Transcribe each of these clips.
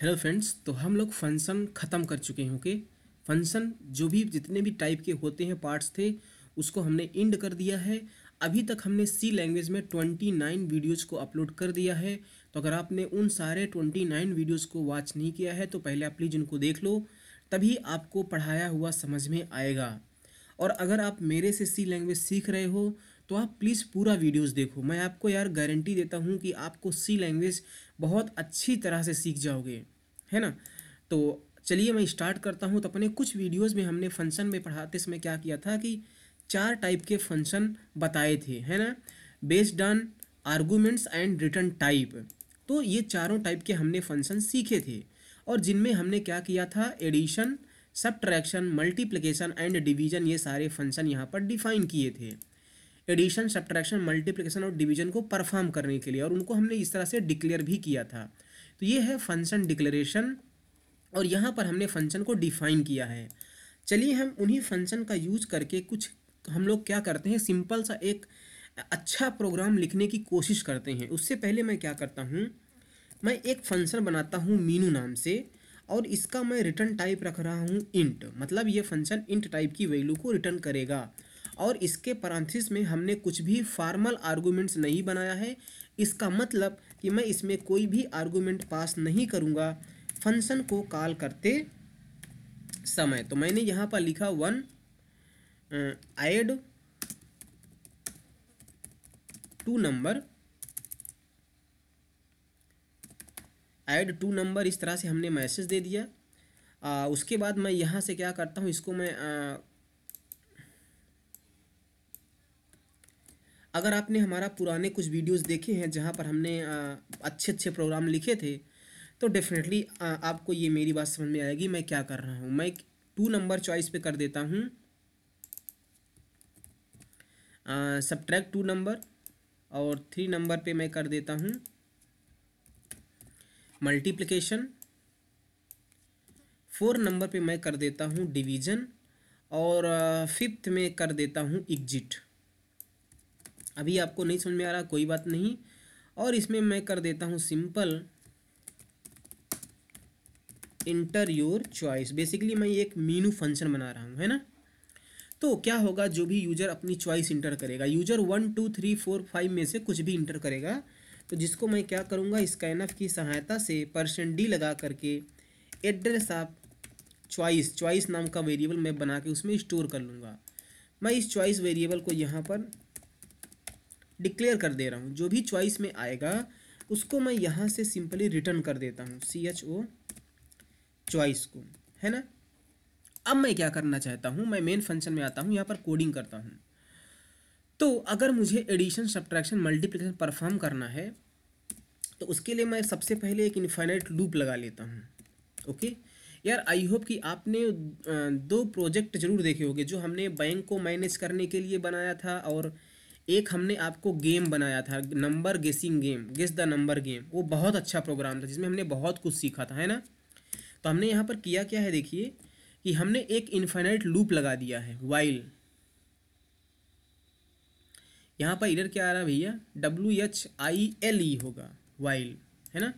Hello friends, तो हम लोग फंक्शन ख़त्म कर चुके हैं। ओके, फंक्शन जो भी जितने भी टाइप के होते हैं पार्ट्स थे उसको हमने एंड कर दिया है। अभी तक हमने सी लैंग्वेज में 29 वीडियोज़ को अपलोड कर दिया है। तो अगर आपने उन सारे 29 वीडियोज़ को वॉच नहीं किया है तो पहले आप प्लीज़ उनको देख लो, तभी आपको पढ़ाया हुआ समझ में आएगा। और अगर आप मेरे से सी लैंग्वेज सीख रहे हो तो आप प्लीज़ पूरा वीडियोस देखो। मैं आपको यार गारंटी देता हूँ कि आपको सी लैंग्वेज बहुत अच्छी तरह से सीख जाओगे, है ना। तो चलिए मैं स्टार्ट करता हूँ। तो अपने कुछ वीडियोस में हमने फंक्शन में पढ़ाते समय क्या किया था कि 4 टाइप के फंक्शन बताए थे, है ना, based on arguments and return type. तो ये चारों टाइप के हमने फंक्शन सीखे थे और जिनमें हमने क्या किया था, addition, subtraction, multiplication and division, ये सारे फंक्शन यहाँ पर डिफाइन किए थे एडिशन, सब्ट्रैक्शन, मल्टीप्लिकेशन और डिवीज़न को परफॉर्म करने के लिए। और उनको हमने इस तरह से डिक्लेयर भी किया था। तो ये है फंक्शन डिक्लेरेशन और यहाँ पर हमने फंक्शन को डिफाइन किया है। चलिए हम उन्हीं फंक्शन का यूज करके कुछ हम लोग क्या करते हैं, सिंपल सा एक अच्छा प्रोग्राम लिखने की कोशिश करते हैं। उससे पहले मैं क्या करता हूँ, मैं एक फंक्शन बनाता हूँ मीनू नाम से और इसका मैं रिटर्न टाइप रख रहा हूँ इंट। मतलब ये फंक्शन इंट टाइप की वैल्यू को रिटर्न करेगा। और इसके पैरेंथिस में हमने कुछ भी फॉर्मल आर्गूमेंट्स नहीं बनाया है। इसका मतलब कि मैं इसमें कोई भी आर्गूमेंट पास नहीं करूँगा फंक्शन को कॉल करते समय। तो मैंने यहाँ पर लिखा 1 ऐड 2 नंबर, इस तरह से हमने मैसेज दे दिया। उसके बाद मैं यहाँ से क्या करता हूँ, इसको मैं अगर आपने हमारा पुराने कुछ वीडियोस देखे हैं जहाँ पर हमने अच्छे अच्छे प्रोग्राम लिखे थे तो डेफिनेटली आपको ये मेरी बात समझ में आएगी। मैं क्या कर रहा हूँ, मैं 2 नंबर चॉइस पे कर देता हूँ, सब्ट्रैक्ट 2 नंबर, और 3 नंबर पे मैं कर देता हूँ मल्टीप्लिकेशन, 4 नंबर पे मैं कर देता हूँ डिवीज़न, और 5th में कर देता हूँ एग्जिट। अभी आपको नहीं समझ में आ रहा, कोई बात नहीं। और इसमें मैं कर देता हूँ simple enter your choice. Basically मैं एक मीनू फंक्शन बना रहा हूँ, है ना। तो क्या होगा, जो भी यूज़र अपनी चॉइस इंटर करेगा, यूज़र 1 2 3 4 5 में से कुछ भी इंटर करेगा, तो जिसको मैं क्या करूँगा, स्कैनफ की सहायता से %d लगा करके एड्रेस ऑफ चॉइस, चॉइस नाम का वेरिएबल मैं बना के उसमें स्टोर कर लूँगा। मैं इस चॉइस वेरिएबल को यहाँ पर डिक्लेयर कर दे रहा हूँ। जो भी चॉइस में आएगा उसको मैं यहाँ से सिंपली रिटर्न कर देता हूँ, CHO चॉइस को, है ना। अब मैं क्या करना चाहता हूँ, मैं मेन फंक्शन में आता हूँ, यहाँ पर कोडिंग करता हूँ। तो अगर मुझे एडिशन, सब्ट्रैक्शन, मल्टीप्लिकेशन परफॉर्म करना है तो उसके लिए मैं सबसे पहले एक इन्फाइनाइट लूप लगा लेता हूँ। ओके यार, आई होप कि आपने 2 प्रोजेक्ट जरूर देखे होंगे। जो हमने बैंक को मैनेज करने के लिए बनाया था और एक हमने आपको गेम बनाया था, number guessing game, guess the number game. वो बहुत अच्छा प्रोग्राम था जिसमें हमने बहुत कुछ सीखा था, है ना। तो हमने यहाँ पर किया क्या है, देखिए कि हमने एक इन्फाइनाइट लूप लगा दिया है वाइल। यहाँ पर इधर क्या आ रहा है भैया, WHILE होगा, वाइल, है ना।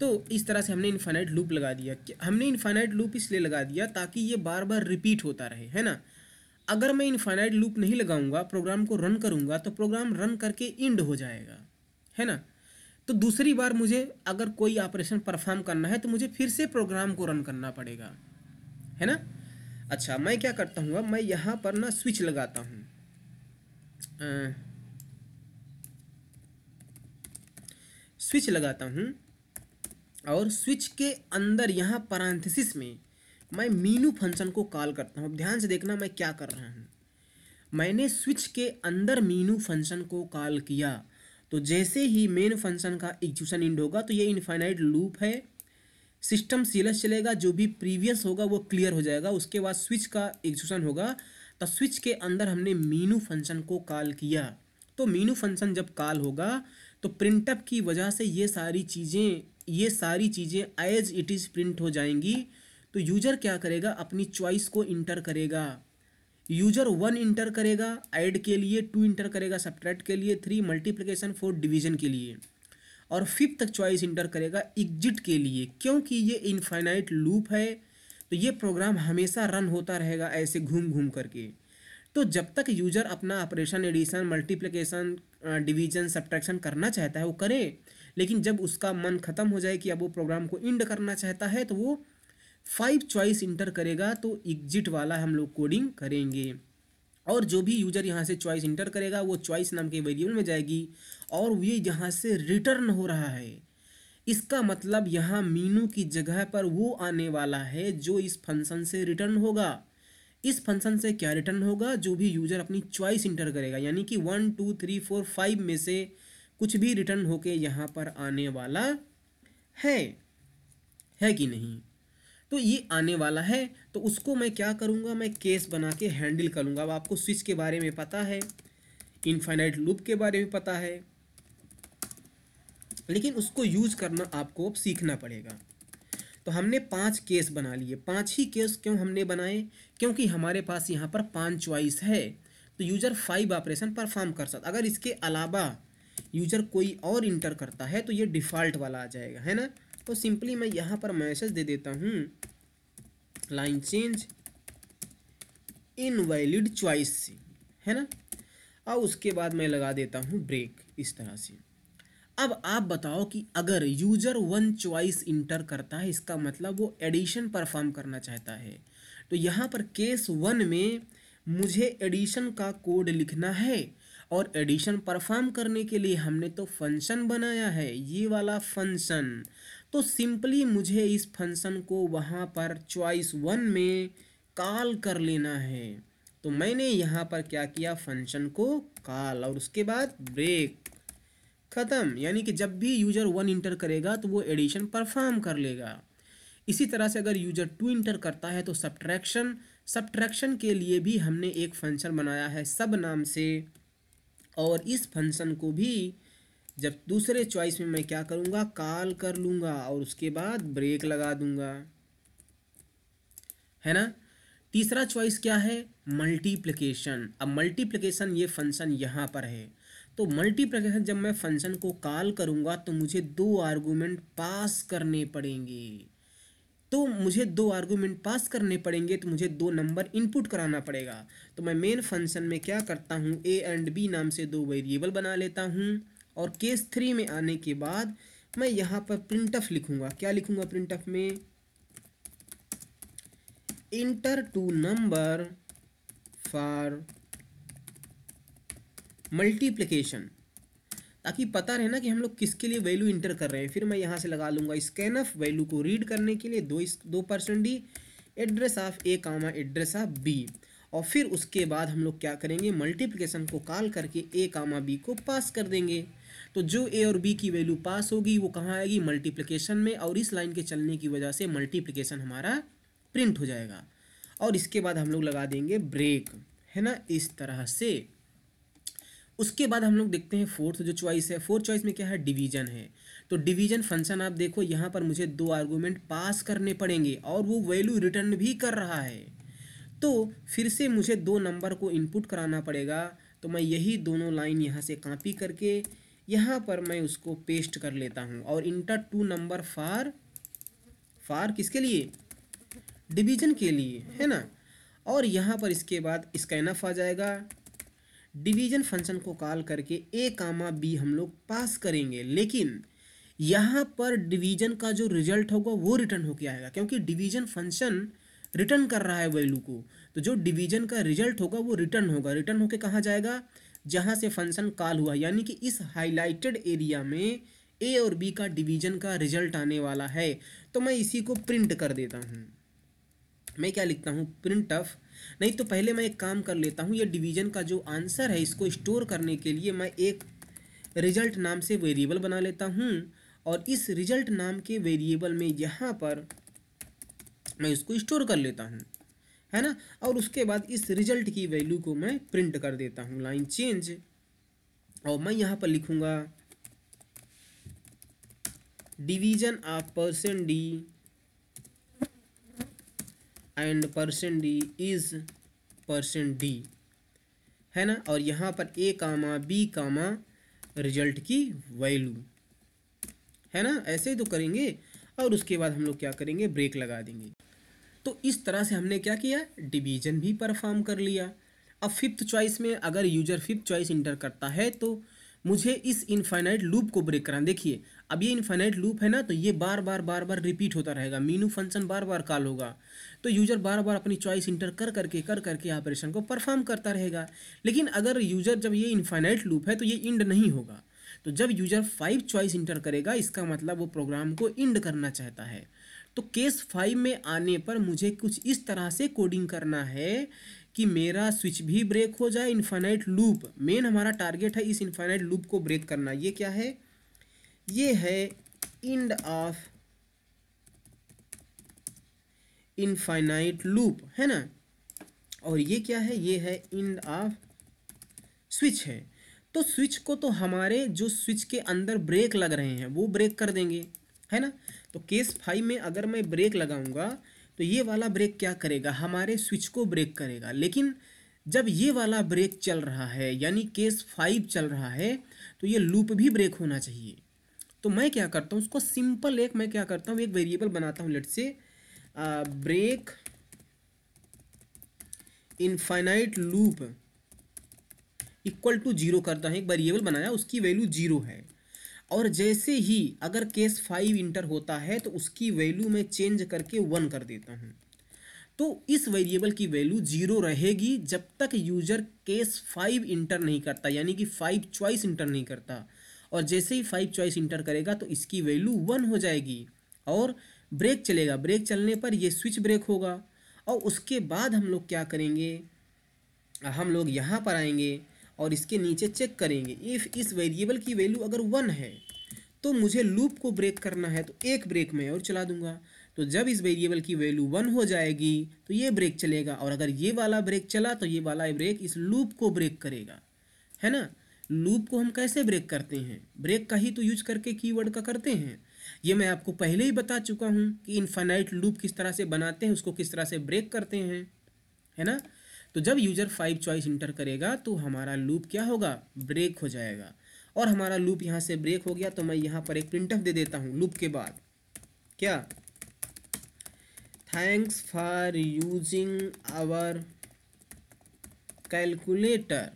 तो इस तरह से हमने इन्फाइनाइट लूप लगा दिया। हमने इन्फाइनाइट लूप इसलिए लगा दिया ताकि ये बार बार रिपीट होता रहे, है ना। अगर मैं इन्फाइनाइट लूप नहीं लगाऊंगा, प्रोग्राम को रन करूंगा तो प्रोग्राम रन करके इंड हो जाएगा, है ना। तो दूसरी बार मुझे अगर कोई ऑपरेशन परफॉर्म करना है तो मुझे फिर से प्रोग्राम को रन करना पड़ेगा, है ना। अच्छा, मैं क्या करता हूँ, मैं यहाँ पर ना स्विच लगाता हूँ। स्विच लगाता हूँ और स्विच के अंदर यहाँ पैरेंथेसिस में मैं मीनू फंक्शन को कॉल करता हूँ। ध्यान से देखना मैं क्या कर रहा हूँ, मैंने स्विच के अंदर मीनू फंक्शन को कॉल किया। तो जैसे ही मेन फंक्शन का एग्जीक्यूशन एंड होगा तो ये इनफाइनाइट लूप है, सिस्टम सीरियस चलेगा, जो भी प्रीवियस होगा वो क्लियर हो जाएगा। उसके बाद स्विच का एग्जीक्यूशन होगा। तो स्विच के अंदर हमने मीनू फंक्शन को कॉल किया। तो मीनू फंक्शन जब कॉल होगा तो प्रिंटअप की वजह से ये सारी चीज़ें एज इट इज़ प्रिंट हो जाएंगी। तो यूज़र क्या करेगा, अपनी चॉइस को इंटर करेगा। यूज़र 1 इंटर करेगा ऐड के लिए, 2 इंटर करेगा सब्ट्रैक्ट के लिए, 3 मल्टीप्लिकेशन, 4 डिवीज़न के लिए। और फिफ्थ तक चॉइस इंटर करेगा एग्जिट के लिए, क्योंकि ये इनफाइनाइट लूप है तो ये प्रोग्राम हमेशा रन होता रहेगा ऐसे घूम घूम करके। तो जब तक यूज़र अपना operation addition multiplication division subtraction करना चाहता है वो करे, लेकिन जब उसका मन खत्म हो जाए कि अब वो प्रोग्राम को एंड करना चाहता है तो वो 5 चॉइस इंटर करेगा, तो एग्जिट वाला हम लोग कोडिंग करेंगे। और जो भी यूजर यहाँ से चॉइस इंटर करेगा वो चॉइस नाम के वेरिएबल में जाएगी और ये यहाँ से रिटर्न हो रहा है। इसका मतलब यहाँ मीनू की जगह पर वो आने वाला है जो इस फंक्शन से रिटर्न होगा। इस फंक्शन से क्या रिटर्न होगा? जो भी यूजर अपनी चॉइस इंटर करेगा, यानी कि 1 2 3 4 5 में से कुछ भी रिटर्न होके यहाँ पर आने वाला है कि नहीं। तो ये आने वाला है तो उसको मैं क्या करूँगा, मैं केस बना के हैंडल करूँगा। अब आपको स्विच के बारे में पता है, इनफाइनाइट लूप के बारे में पता है, लेकिन उसको यूज़ करना आपको अब सीखना पड़ेगा। तो हमने 5 केस बना लिए। 5 ही केस क्यों हमने बनाए? क्योंकि हमारे पास यहाँ पर 5 चॉइस है तो यूज़र 5 ऑपरेशन परफॉर्म कर सकता। अगर इसके अलावा यूजर कोई और इंटर करता है तो ये डिफ़ॉल्ट वाला आ जाएगा, है ना। तो सिंपली मैं यहाँ पर मैसेज दे देता हूँ लाइन चेंज इनवैलिड चॉइस से, है ना। और उसके बाद मैं लगा देता हूँ ब्रेक इस तरह से। अब आप बताओ कि अगर यूजर 1 चॉइस इंटर करता है, इसका मतलब वो एडिशन परफॉर्म करना चाहता है। तो यहाँ पर केस 1 में मुझे एडिशन का कोड लिखना है और एडिशन परफॉर्म करने के लिए हमने तो फंक्शन बनाया है, ये वाला फंक्शन। तो सिंपली मुझे इस फंक्शन को वहाँ पर चॉइस 1 में कॉल कर लेना है। तो मैंने यहाँ पर क्या किया, फंक्शन को कॉल और उसके बाद ब्रेक, ख़त्म। यानी कि जब भी यूजर 1 इंटर करेगा तो वो एडिशन परफॉर्म कर लेगा। इसी तरह से अगर यूजर 2 इंटर करता है तो सब्ट्रैक्शन के लिए भी हमने एक फंक्शन बनाया है सब नाम से, और इस फंक्शन को भी जब दूसरे चॉइस में मैं क्या करूँगा, कॉल कर लूँगा और उसके बाद ब्रेक लगा दूँगा, है ना। तीसरा चॉइस क्या है, मल्टीप्लिकेशन। अब मल्टीप्लिकेशन ये फंक्शन यहाँ पर है तो मल्टीप्लिकेशन जब मैं फंक्शन को कॉल करूँगा तो मुझे 2 आर्गूमेंट पास करने पड़ेंगे। तो मुझे 2 आर्गूमेंट पास करने पड़ेंगे तो मुझे 2 नंबर इनपुट कराना पड़ेगा। तो मैं मेन फंक्शन में क्या करता हूँ, ए एंड बी नाम से 2 वेरिएबल बना लेता हूँ और केस 3 में आने के बाद मैं यहाँ पर प्रिंटफ लिखूँगा। क्या लिखूँगा प्रिंटफ में, इंटर 2 नंबर फॉर मल्टीप्लिकेशन, ताकि पता रहे ना कि हम लोग किसके लिए वैल्यू इंटर कर रहे हैं। फिर मैं यहाँ से लगा लूँगा स्कैन ऑफ वैल्यू को रीड करने के लिए 2% D address of a comma address of b, और फिर उसके बाद हम लोग क्या करेंगे, मल्टीप्लिकेशन को कॉल करके ए कामा बी को पास कर देंगे। तो जो ए और बी की वैल्यू पास होगी वो कहाँ आएगी, मल्टीप्लिकेशन में, और इस लाइन के चलने की वजह से मल्टीप्लिकेशन हमारा प्रिंट हो जाएगा। और इसके बाद हम लोग लगा देंगे ब्रेक, है ना, इस तरह से। उसके बाद हम लोग देखते हैं 4th जो चॉइस है। 4 चॉइस में क्या है, डिवीजन है। तो डिवीजन फंक्शन आप देखो, यहाँ पर मुझे 2 आर्गूमेंट पास करने पड़ेंगे और वो वैल्यू रिटर्न भी कर रहा है। तो फिर से मुझे 2 नंबर को इनपुट कराना पड़ेगा। तो मैं यही दोनों लाइन यहाँ से कॉपी करके यहाँ पर मैं उसको पेस्ट कर लेता हूँ और इंटर 2 नंबर फार किसके लिए, डिवीजन के लिए, है ना। और यहाँ पर इसके बाद स्कैनफ आ जाएगा। डिवीजन फंक्शन को कॉल करके ए कामा बी हम लोग पास करेंगे, लेकिन यहाँ पर डिवीजन का जो रिजल्ट होगा वो रिटर्न होके आएगा, क्योंकि डिवीजन फंक्शन रिटर्न कर रहा है वैल्यू को। तो जो डिवीजन का रिजल्ट होगा वो रिटर्न होगा। रिटर्न होके कहाँ जाएगा, जहाँ से फंक्शन कॉल हुआ, यानी कि इस हाईलाइटेड एरिया में ए और बी का डिवीजन का रिजल्ट आने वाला है। तो मैं इसी को प्रिंट कर देता हूँ। मैं क्या लिखता हूँ, प्रिंटफ। नहीं तो पहले मैं एक काम कर लेता हूँ, ये डिवीजन का जो आंसर है इसको स्टोर करने के लिए मैं एक रिजल्ट नाम से वेरिएबल बना लेता हूँ और इस रिजल्ट नाम के वेरिएबल में यहाँ पर मैं इसको स्टोर कर लेता हूँ, है ना। और उसके बाद इस रिजल्ट की वैल्यू को मैं प्रिंट कर देता हूँ लाइन चेंज, और मैं यहाँ पर लिखूँगा division of %D and %D is %D, है ना। और यहाँ पर a comma b comma result की वैल्यू, है ना, ऐसे ही तो करेंगे। और उसके बाद हम लोग क्या करेंगे, ब्रेक लगा देंगे। तो इस तरह से हमने क्या किया, डिवीजन भी परफॉर्म कर लिया। अब फिफ्थ चॉइस में अगर यूजर फिफ्थ चॉइस इंटर करता है तो मुझे इस इनफाइनाइट लूप को ब्रेक कराना। देखिए अब ये इनफाइनाइट लूप है ना, तो ये बार बार बार बार रिपीट होता रहेगा, मीनू फंक्शन बार बार कॉल होगा। तो यूजर बार बार अपनी चॉइस इंटर कर करके ऑपरेशन को परफॉर्म करता रहेगा। लेकिन अगर यूजर जब ये इनफाइनाइट लूप है तो ये इंड नहीं होगा। तो जब यूजर 5 चॉइस इंटर करेगा, इसका मतलब वो प्रोग्राम को इंड करना चाहता है। तो केस 5 में आने पर मुझे कुछ इस तरह से कोडिंग करना है कि मेरा स्विच भी ब्रेक हो जाए, इनफाइनाइट लूप। मेन हमारा टारगेट है इस इनफाइनाइट लूप को ब्रेक करना। ये क्या है, ये है इंड ऑफ इनफाइनाइट लूप, है ना। और ये क्या है, ये है इंड ऑफ स्विच है। तो स्विच को तो हमारे जो स्विच के अंदर ब्रेक लग रहे हैं वो ब्रेक कर देंगे, है ना। तो केस 5 में अगर मैं ब्रेक लगाऊंगा तो ये वाला ब्रेक क्या करेगा, हमारे स्विच को ब्रेक करेगा। लेकिन जब ये वाला ब्रेक चल रहा है, यानी केस 5 चल रहा है, तो ये लूप भी ब्रेक होना चाहिए। तो मैं क्या करता हूँ, उसको सिंपल एक मैं क्या करता हूँ, एक वेरिएबल बनाता हूँ, let's say break infinite loop equal to 0 करता है। एक वेरिएबल बनाया, उसकी वैल्यू 0 है। और जैसे ही अगर केस 5 इंटर होता है तो उसकी वैल्यू मैं चेंज करके 1 कर देता हूँ। तो इस वेरिएबल की वैल्यू 0 रहेगी जब तक यूजर केस 5 इंटर नहीं करता, यानी कि 5 चॉइस इंटर नहीं करता। और जैसे ही 5 चॉइस इंटर करेगा तो इसकी वैल्यू 1 हो जाएगी और ब्रेक चलेगा। ब्रेक चलने पर यह स्विच ब्रेक होगा। और उसके बाद हम लोग क्या करेंगे, हम लोग यहाँ पर आएंगे और इसके नीचे चेक करेंगे, इफ़ इस वेरिएबल की वैल्यू अगर 1 है तो मुझे लूप को ब्रेक करना है, तो एक ब्रेक मैं और चला दूंगा। तो जब इस वेरिएबल की वैल्यू 1 हो जाएगी तो ये ब्रेक चलेगा। और अगर ये वाला ब्रेक चला तो ये वाला ब्रेक इस लूप को ब्रेक करेगा, है ना। लूप को हम कैसे ब्रेक करते हैं, ब्रेक का ही तो यूज करके कीवर्ड का करते हैं। ये मैं आपको पहले ही बता चुका हूँ कि इनफाइनाइट लूप किस तरह से बनाते हैं, उसको किस तरह से ब्रेक करते हैं, है ना। तो जब यूजर 5 चॉइस इंटर करेगा तो हमारा लूप क्या होगा, ब्रेक हो जाएगा। और हमारा लूप यहाँ से ब्रेक हो गया तो मैं यहाँ पर एक प्रिंटफ दे देता हूँ लूप के बाद, क्या, thanks for using our calculator.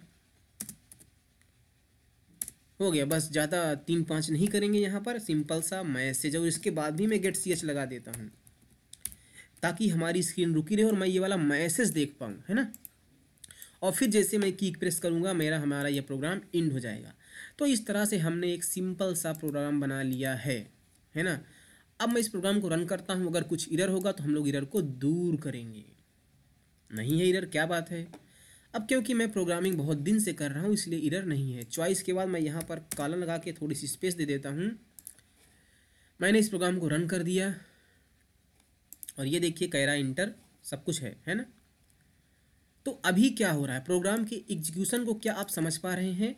हो गया, बस ज़्यादा 3-5 नहीं करेंगे यहाँ पर, सिंपल सा मैसेज। और इसके बाद भी मैं get ch लगा देता हूँ ताकि हमारी स्क्रीन रुकी रहे और मैं ये वाला मैसेज देख पाऊँ, है ना। और फिर जैसे मैं की प्रेस करूँगा हमारा ये प्रोग्राम इंड हो जाएगा। तो इस तरह से हमने एक सिंपल सा प्रोग्राम बना लिया है, है ना। अब मैं इस प्रोग्राम को रन करता हूँ, अगर कुछ एरर होगा तो हम लोग एरर को दूर करेंगे। नहीं है एरर, क्या बात है। अब क्योंकि मैं प्रोग्रामिंग बहुत दिन से कर रहा हूँ इसलिए एरर नहीं है। चॉइस के बाद मैं यहाँ पर कॉलन लगा के थोड़ी सी स्पेस दे देता हूँ। मैंने इस प्रोग्राम को रन कर दिया और ये देखिए कह रहा इंटर सब कुछ है, है ना। तो अभी क्या हो रहा है, प्रोग्राम के एग्जीक्यूशन को क्या आप समझ पा रहे हैं।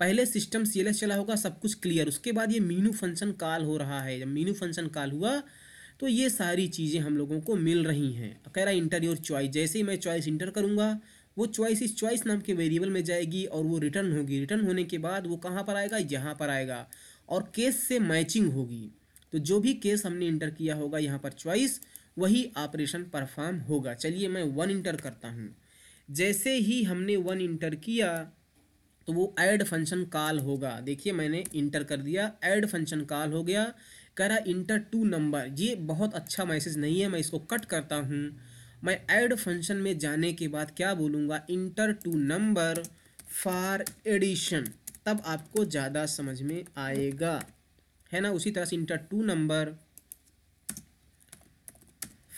पहले सिस्टम cls चला होगा, सब कुछ क्लियर। उसके बाद ये मीनू फंक्शन कॉल हो रहा है। जब मीनू फंक्शन कॉल हुआ तो ये सारी चीज़ें हम लोगों को मिल रही हैं। कह रहा इंटर योर चॉइस। जैसे ही मैं चॉइस इंटर करूँगा वो चॉइस इस चॉइस नाम के वेरिएबल में जाएगी और वो रिटर्न होगी। रिटर्न होने के बाद वो कहाँ पर आएगा, यहाँ पर आएगा और केस से मैचिंग होगी। तो जो भी केस हमने इंटर किया होगा यहाँ पर चॉइस, वही ऑपरेशन परफॉर्म होगा। चलिए मैं 1 इंटर करता हूँ। जैसे ही हमने 1 इंटर किया तो वो ऐड फंक्शन कॉल होगा। देखिए मैंने इंटर कर दिया, ऐड फंक्शन कॉल हो गया। कह रहा इंटर 2 नंबर। ये बहुत अच्छा मैसेज नहीं है, मैं इसको कट करता हूँ। मैं ऐड फंक्शन में जाने के बाद क्या बोलूँगा, इंटर 2 नंबर फॉर एडिशन। तब आपको ज़्यादा समझ में आएगा, है ना। उसी तरह से enter 2 number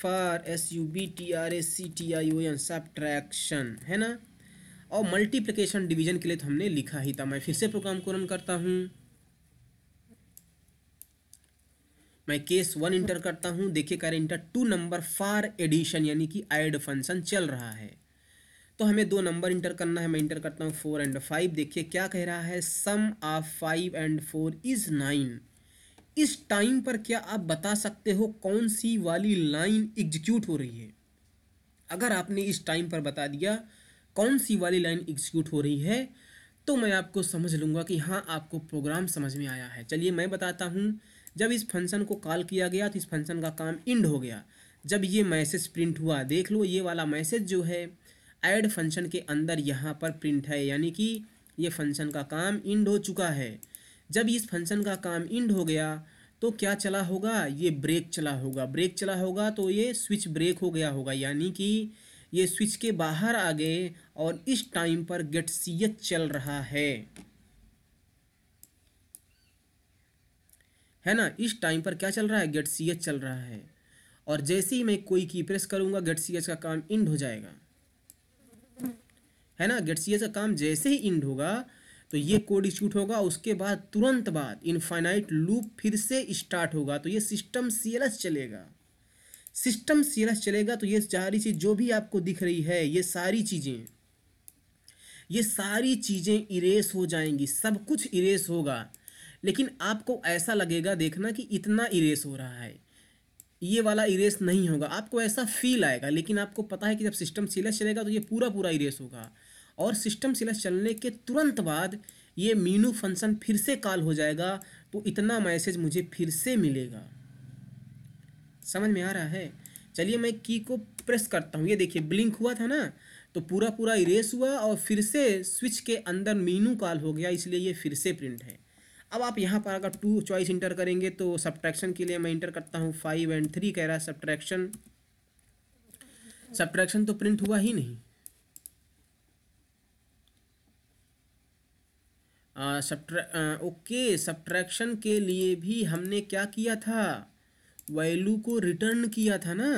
for SUBTRACTION subtraction, है ना। और मल्टीप्लिकेशन डिवीजन के लिए तो हमने लिखा ही था। मैं फिर से प्रोग्राम को रन करता हूँ। मैं केस 1 इंटर करता हूँ। देखिए कह रहे इंटर 2 नंबर फॉर एडिशन, यानी कि ऐड फंक्शन चल रहा है। तो हमें 2 नंबर इंटर करना है। मैं इंटर करता हूँ 4 और 5। देखिए क्या कह रहा है, सम ऑफ 5 और 4 इज़ 9। इस टाइम पर क्या आप बता सकते हो कौन सी वाली लाइन एग्जीक्यूट हो रही है। अगर आपने इस टाइम पर बता दिया कौन सी वाली लाइन एग्जीक्यूट हो रही है तो मैं आपको समझ लूँगा कि हाँ आपको प्रोग्राम समझ में आया है। चलिए मैं बताता हूँ। जब इस फंक्शन को कॉल किया गया तो इस फंक्शन का काम इंड हो गया। जब ये मैसेज प्रिंट हुआ, देख लो ये वाला मैसेज जो है ऐड फंक्शन के अंदर यहाँ पर प्रिंट है, यानी कि ये फंक्शन का काम इंड हो चुका है। जब इस फंक्शन का काम इंड हो गया तो क्या चला होगा, ये ब्रेक चला होगा। ब्रेक चला होगा तो ये स्विच ब्रेक हो गया होगा, यानी कि ये स्विच के बाहर आ गए और इस टाइम पर गेट सीएच चल रहा है ना। इस टाइम पर क्या चल रहा है, गेट सीएच चल रहा है। और जैसे ही मैं कोई की प्रेस करूँगा गेट सीएच का काम इंड हो जाएगा, है ना। गेट सीएच का काम जैसे ही इंड होगा तो ये कोड एग्जीक्यूट होगा, उसके बाद तुरंत बाद इनफाइनाइट लूप फिर से स्टार्ट होगा। तो ये सिस्टम सीएलएस चलेगा। सिस्टम सीएलएस चलेगा तो ये सारी चीज़ जो भी आपको दिख रही है, ये सारी चीज़ें इरेस हो जाएंगी, सब कुछ इरेस होगा। लेकिन आपको ऐसा लगेगा, देखना कि इतना इरेस हो रहा है, ये वाला इरेस नहीं होगा, आपको ऐसा फील आएगा। लेकिन आपको पता है कि जब सिस्टम सीएलएस चलेगा तो ये पूरा पूरा इरेस होगा। और सिस्टम सीएलएस चलने के तुरंत बाद ये मीनू फंक्शन फिर से कॉल हो जाएगा, तो इतना मैसेज मुझे फिर से मिलेगा। समझ में आ रहा है। चलिए मैं की को प्रेस करता हूँ, ये देखिए ब्लिंक हुआ था ना, तो पूरा पूरा इरेस हुआ और फिर से स्विच के अंदर मीनू कॉल हो गया, इसलिए ये फिर से प्रिंट है। अब आप यहाँ पर अगर टू चॉइस इंटर करेंगे तो सब्ट्रैक्शन के लिए मैं इंटर करता हूँ 5 और 3, कह रहा है सब्ट्रैक्शन। सब्ट्रैक्शन तो प्रिंट हुआ ही नहीं। ओके, सब्ट्रैक्शन के लिए भी हमने क्या किया था, वैल्यू को रिटर्न किया था ना।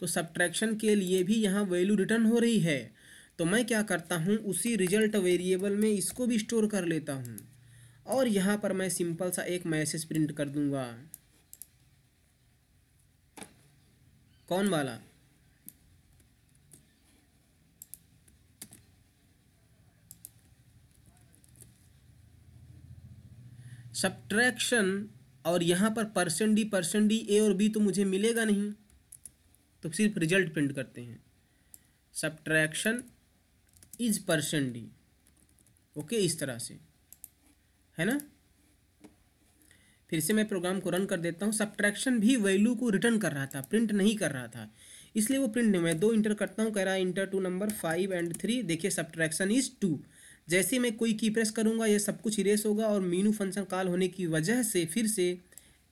तो सब्ट्रैक्शन के लिए भी यहाँ वैल्यू रिटर्न हो रही है। तो मैं क्या करता हूँ, उसी रिजल्ट वेरिएबल में इसको भी स्टोर कर लेता हूँ और यहाँ पर मैं सिंपल सा एक मैसेज प्रिंट कर दूँगा। कौन वाला, सब्ट्रैक्शन, और यहाँ पर %d% ए और बी तो मुझे मिलेगा नहीं, तो सिर्फ रिजल्ट प्रिंट करते हैं। सब्ट्रैक्शन इज %d, ओके, इस तरह से, है ना। फिर से मैं प्रोग्राम को रन कर देता हूँ। सब्ट्रैक्शन भी वैल्यू को रिटर्न कर रहा था, प्रिंट नहीं कर रहा था, इसलिए वो प्रिंट नहीं। मैं 2 इंटर करता हूँ, कह रहा है इंटर 2 नंबर 5 और 3। देखिए सब्ट्रैक्शन इज 2। जैसे मैं कोई की प्रेस करूँगा ये सब कुछ इरेस होगा और मीनू फंक्शन कॉल होने की वजह से फिर से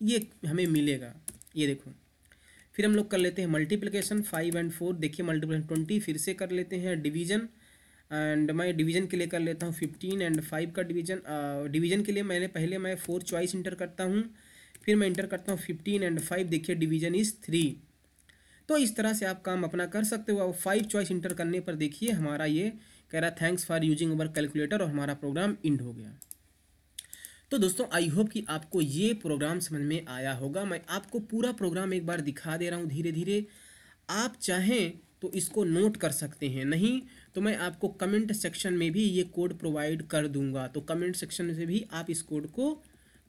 ये हमें मिलेगा। ये देखो, फिर हम लोग कर लेते हैं मल्टीप्लिकेशन 5 और 4। देखिए मल्टीप्लिकेशन 20, फिर से कर लेते हैं डिवीज़न। एंड मैं डिवीज़न के लिए कर लेता हूँ 15 और 5 का डिवीज़न। डिवीज़न के लिए पहले मैं 4 चॉइस इंटर करता हूँ, फिर मैं इंटर करता हूँ 15 और 5। देखिए डिवीज़न इज़ 3। तो इस तरह से आप काम अपना कर सकते हो। 5 चॉइस इंटर करने पर देखिए हमारा ये कह रहा thanks for using our calculator और हमारा प्रोग्राम इंड हो गया। तो दोस्तों आई होप कि आपको ये प्रोग्राम समझ में आया होगा। मैं आपको पूरा प्रोग्राम एक बार दिखा दे रहा हूँ धीरे धीरे। आप चाहें तो इसको नोट कर सकते हैं, नहीं तो मैं आपको कमेंट सेक्शन में भी ये कोड प्रोवाइड कर दूँगा, तो कमेंट सेक्शन से भी आप इस कोड को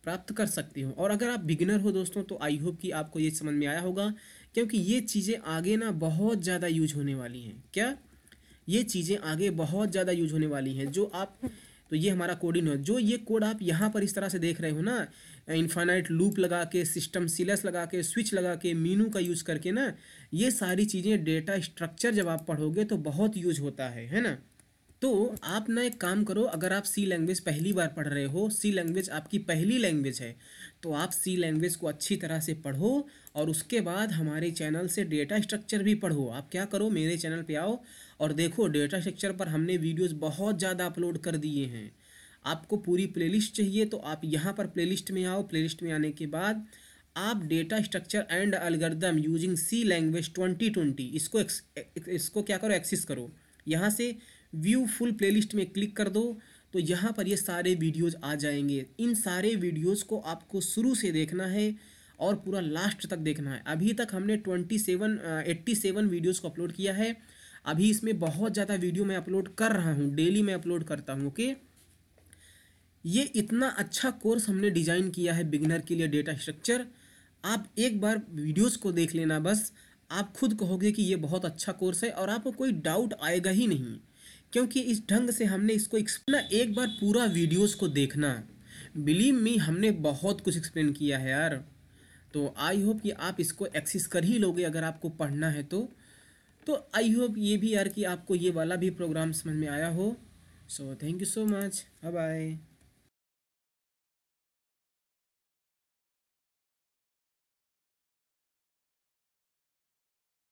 प्राप्त कर सकते हो। और अगर आप बिगिनर हो दोस्तों तो आई होप कि आपको ये समझ में आया होगा, क्योंकि ये चीज़ें आगे ना बहुत ज़्यादा यूज होने वाली हैं। क्या ये चीज़ें आगे बहुत ज़्यादा यूज होने वाली हैं। जो आप, तो ये हमारा कोडिंग है, जो ये कोड आप यहाँ पर इस तरह से देख रहे हो ना, इनफाइनाइट लूप लगा के, सिस्टम सीएलएस लगा के, स्विच लगा के, मीनू का यूज़ करके ना, ये सारी चीज़ें डेटा स्ट्रक्चर जब आप पढ़ोगे तो बहुत यूज होता है ना। तो आप ना एक काम करो, अगर आप सी लैंग्वेज पहली बार पढ़ रहे हो, सी लैंग्वेज आपकी पहली लैंग्वेज है, तो आप सी लैंग्वेज को अच्छी तरह से पढ़ो और उसके बाद हमारे चैनल से डेटा स्ट्रक्चर भी पढ़ो। आप क्या करो, मेरे चैनल पे आओ और देखो डेटा स्ट्रक्चर पर हमने वीडियोस बहुत ज़्यादा अपलोड कर दिए हैं। आपको पूरी प्लेलिस्ट चाहिए तो आप यहाँ पर प्लेलिस्ट में आओ। प्लेलिस्ट में आने के बाद आप data structure and algorithm using C language 2020 इसको क्या करो, एक्सेस करो। यहाँ से व्यू फुल प्लेलिस्ट में क्लिक कर दो तो यहाँ पर ये सारे वीडियोस आ जाएंगे। इन सारे वीडियोस को आपको शुरू से देखना है और पूरा लास्ट तक देखना है। अभी तक हमने 87 वीडियोस को अपलोड किया है। अभी इसमें बहुत ज़्यादा वीडियो मैं अपलोड कर रहा हूँ, डेली मैं अपलोड करता हूँ। ओके, ये इतना अच्छा कोर्स हमने डिज़ाइन किया है बिगिनर के लिए डेटा स्ट्रक्चर। आप एक बार वीडियोज़ को देख लेना, बस आप खुद कहोगे कि ये बहुत अच्छा कोर्स है और आपको कोई डाउट आएगा ही नहीं, क्योंकि इस ढंग से हमने इसको एक्सप्लेन। एक बार पूरा वीडियोस को देखना, बिलीव मी, हमने बहुत कुछ एक्सप्लेन किया है यार। तो आई होप कि आप इसको एक्सेस कर ही लोगे अगर आपको पढ़ना है तो आई होप ये भी यार कि आपको ये वाला भी प्रोग्राम समझ में आया हो। So thank you so much, bye bye.